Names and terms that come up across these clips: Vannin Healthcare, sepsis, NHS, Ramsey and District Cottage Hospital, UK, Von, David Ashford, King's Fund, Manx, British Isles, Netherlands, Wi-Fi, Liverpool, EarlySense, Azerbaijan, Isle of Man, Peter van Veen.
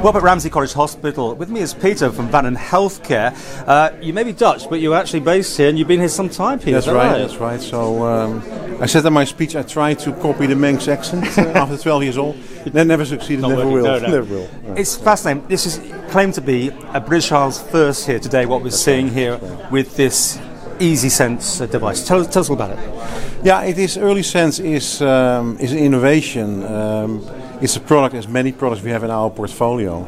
We're up at Ramsey Cottage Hospital. With me is Peter from Vannin Healthcare. You may be Dutch, but you're actually based here, and you've been here some time, Peter. That's right, that's right. So I said in my speech, I tried to copy the Manx accent after 12 years old. That never succeeded, never will. Yeah. It's fascinating. This is claimed to be a British Isles first here today, what we're seeing here with this EarlySense device. Tell us all about it. Yeah, it is. EarlySense is an innovation. It's a product, as many products we have in our portfolio.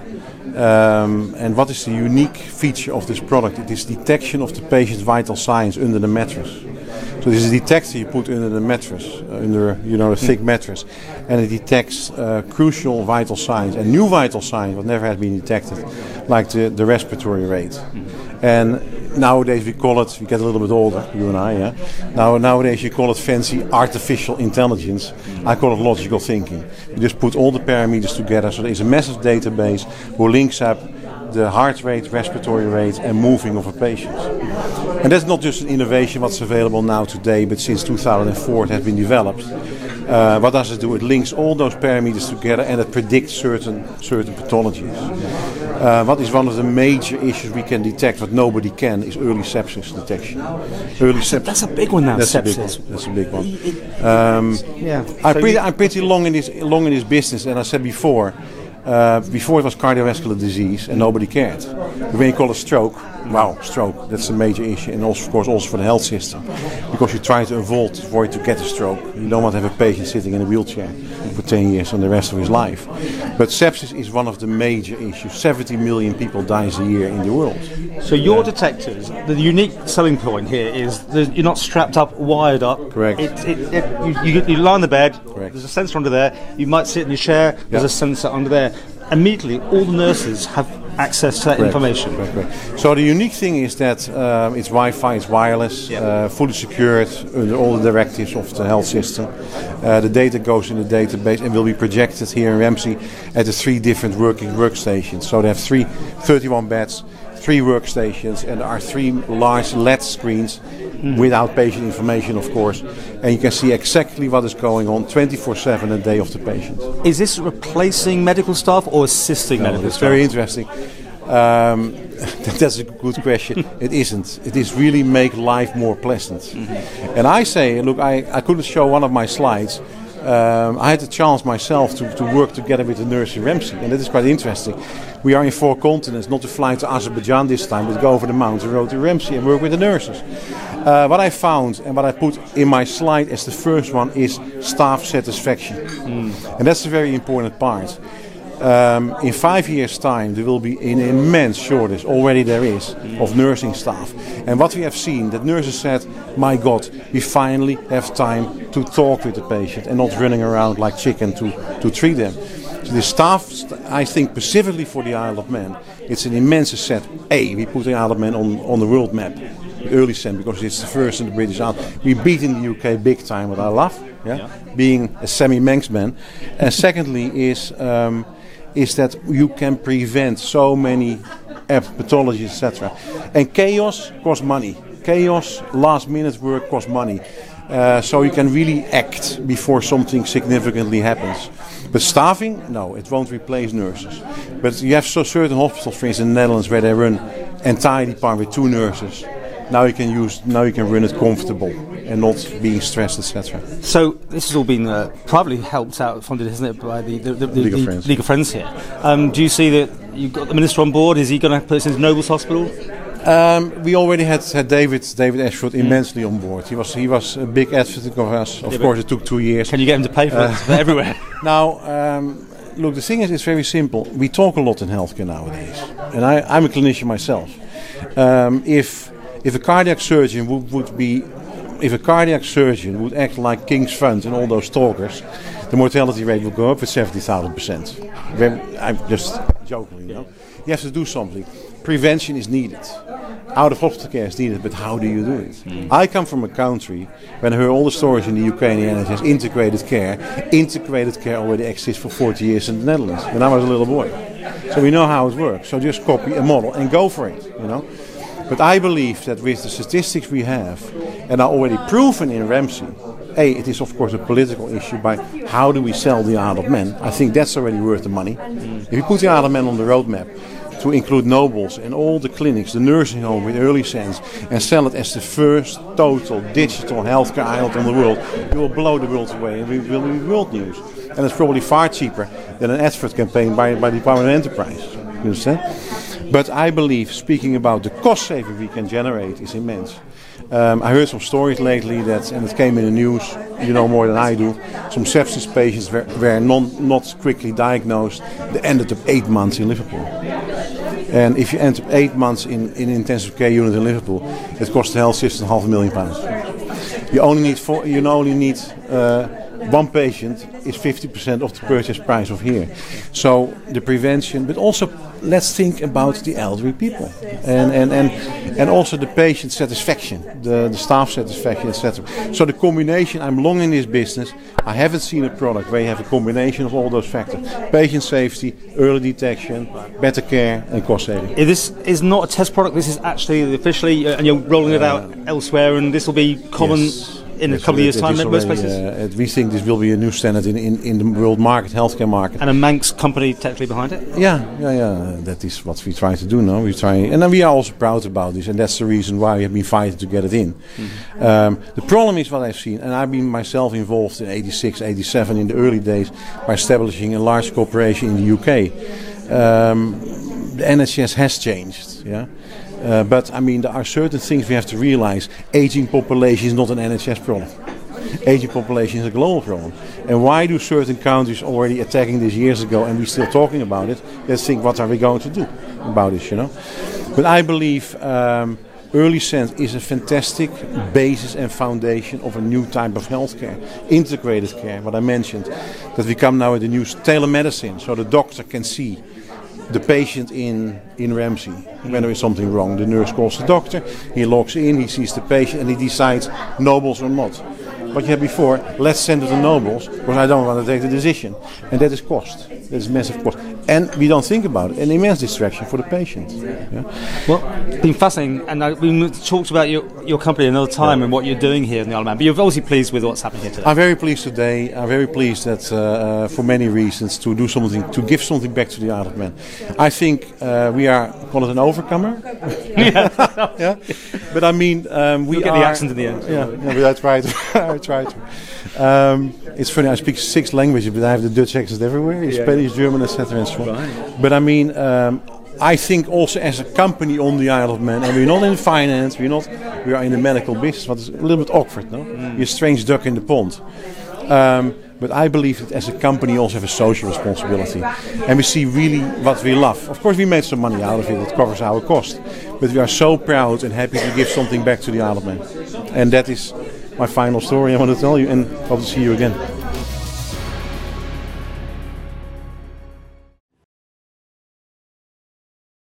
And what is the unique feature of this product? It is detection of the patient's vital signs under the mattress. So this is a detector you put under the mattress, under a thick mattress, and it detects crucial vital signs and new vital signs that never had been detected, like the respiratory rate. And nowadays we call it, we get a little bit older, you and I, yeah? Nowadays you call it fancy artificial intelligence. I call it logical thinking. You just put all the parameters together, so there's a massive database who links up the heart rate, respiratory rate and moving of a patient. And that's not just an innovation what's available now today, but since 2004 it has been developed. What does it do? It links all those parameters together and it predicts certain pathologies. What is one of the major issues we can detect, what nobody can, is early sepsis detection. That's a big one now. That's a big one. Yeah. I'm pretty long in this business, and I said before, before it was cardiovascular disease and nobody cared. When you call it stroke, wow, stroke, that's a major issue, and also, of course, also for the health system, because you try to avoid to get a stroke. You don't want to have a patient sitting in a wheelchair for 10 years and the rest of his life. But sepsis is one of the major issues. 70 million people dies a year in the world. So your detectors, the unique selling point here is that you're not strapped up, wired up. Correct. You lie on the bed. Correct. There's a sensor under there. You might sit in your chair. There's a sensor under there. Immediately, all the nurses have access to that information. Correct. So the unique thing is that it's Wi-Fi, it's wireless, fully secured under all the directives of the health system. The data goes in the database and will be projected here in Ramsey at the 3 different workstations. So they have 31 beds, 3 workstations, and there are 3 large LED screens without patient information, of course, and you can see exactly what is going on 24/7 a day of the patient. Is this replacing medical staff or assisting medical staff? Very interesting. That's a good question. It isn't. It is really make life more pleasant. And I say, look, I couldn't show one of my slides. I had the chance myself to work together with the nurse in Ramsey, and that is quite interesting. We are in 4 continents, not to fly to Azerbaijan this time, but go over the mountain road to Ramsey and work with the nurses. What I found and what I put in my slide as the first one is staff satisfaction. And that's a very important part. In 5 years' time there will be an immense shortage, already there is, of nursing staff. And what we have seen, that nurses said, my God, we finally have time to talk with the patient and not running around like chicken to treat them. So the staff, I think specifically for the Isle of Man, it's an immense asset. We put the Isle of Man on the world map, EarlySense, because it's the first in the British Isles. We beat in the UK big time, what I love, being a semi-Manx man. And secondly is that you can prevent so many pathologies, etc. And chaos costs money. Chaos, last-minute work costs money. So you can really act before something significantly happens. But staffing, no, it won't replace nurses. But you have certain hospitals, for instance, in the Netherlands, where they run entire department with 2 nurses. Now you can run it comfortable and not being stressed, etc. So this has all been privately helped out, funded, hasn't it, by the League of Friends here. Do you see that you've got the minister on board? Is he going to put us into Nobles Hospital? We already had David Ashford immensely on board. He was a big advocate of us. Of course, it took 2 years. Can you get him to pay for it everywhere? Now, look, the thing is, it's very simple. We talk a lot in healthcare nowadays, and I'm a clinician myself. If a cardiac surgeon if a cardiac surgeon would act like King's Fund and all those talkers, the mortality rate would go up with 70,000%. I'm just joking, you know. You have to do something. Prevention is needed. Out of hospital care is needed, but how do you do it? I come from a country, when I heard all the stories in the UK and the NHS, integrated care already exists for 40 years in the Netherlands, when I was a little boy. So we know how it works. So just copy a model and go for it, you know. But I believe that with the statistics we have, and are already proven in Ramsey, A, it is of course a political issue by how do we sell the Isle of Man. I think that's already worth the money. If you put the Isle of Man on the roadmap to include nobles and all the clinics, the nursing home with EarlySense, and sell it as the first total digital healthcare island in the world, you will blow the world away and it will be world news. And it's probably far cheaper than an Ashford campaign by the Department of Enterprise. You understand? But I believe, speaking about the cost saving we can generate, is immense. I heard some stories lately that, and it came in the news, you know more than I do, some sepsis patients were not quickly diagnosed. They ended up 8 months in Liverpool. And if you end up 8 months in intensive care unit in Liverpool, it costs the health system £500,000. You only need, one patient is 50% of the purchase price of here. So the prevention, but also let's think about the elderly people and also the patient satisfaction, the staff satisfaction, etc. So the combination, I'm long in this business, I haven't seen a product where you have a combination of all those factors. Patient safety, early detection, better care and cost saving. This is not a test product, this is actually officially, and you're rolling it out elsewhere, and this will be common. Yes. In a couple of years' time, in most places? We think this will be a new standard in the world market, healthcare market. And a Manx company technically behind it? Yeah. That is what we try to do now. And then we are also proud about this, and that's the reason why we have been fighting to get it in. Mm-hmm. The problem is what I've seen, and I've been myself involved in 86, 87 in the early days by establishing a large corporation in the UK. The NHS has changed, yeah. But I mean, there are certain things we have to realize. Aging population is not an NHS problem. Aging population is a global problem. And why do certain countries already attacking this years ago and we're still talking about it? Let's think, what are we going to do about this, you know? But I believe EarlySense is a fantastic basis and foundation of a new type of healthcare, integrated care, what I mentioned. That we come now with the new telemedicine, so the doctor can see the patient in Ramsey. When there is something wrong, the nurse calls the doctor, he logs in, he sees the patient and he decides nobles or not. What you had before, let's send it to nobles because I don't want to take the decision. And that is cost. That is massive cost. And we don't think about it. An immense distraction for the patient. Yeah. Well, it's been fascinating. And we talked about your company another time and what you're doing here in the Isle of Man. But you're obviously pleased with what's happening here today. I'm very pleased today. I'm very pleased that for many reasons to do something, to give something back to the Isle of Man. I think we are, call it an overcomer. Yeah. But I mean, we get the accent in the end. Yeah, but that's right. Try to. It's funny, I speak 6 languages, but I have the Dutch accent everywhere, Spanish, German, etc. and so on. Right. But I mean, I think also as a company on the Isle of Man, and we're not in finance, we are in the medical business, what is a little bit awkward, no? You're a strange duck in the pond. But I believe that as a company you also have a social responsibility. And we see really what we love. Of course we made some money out of it, it covers our cost. But we are so proud and happy to give something back to the Isle of Man. And that is my final story I want to tell you, and hope to see you again.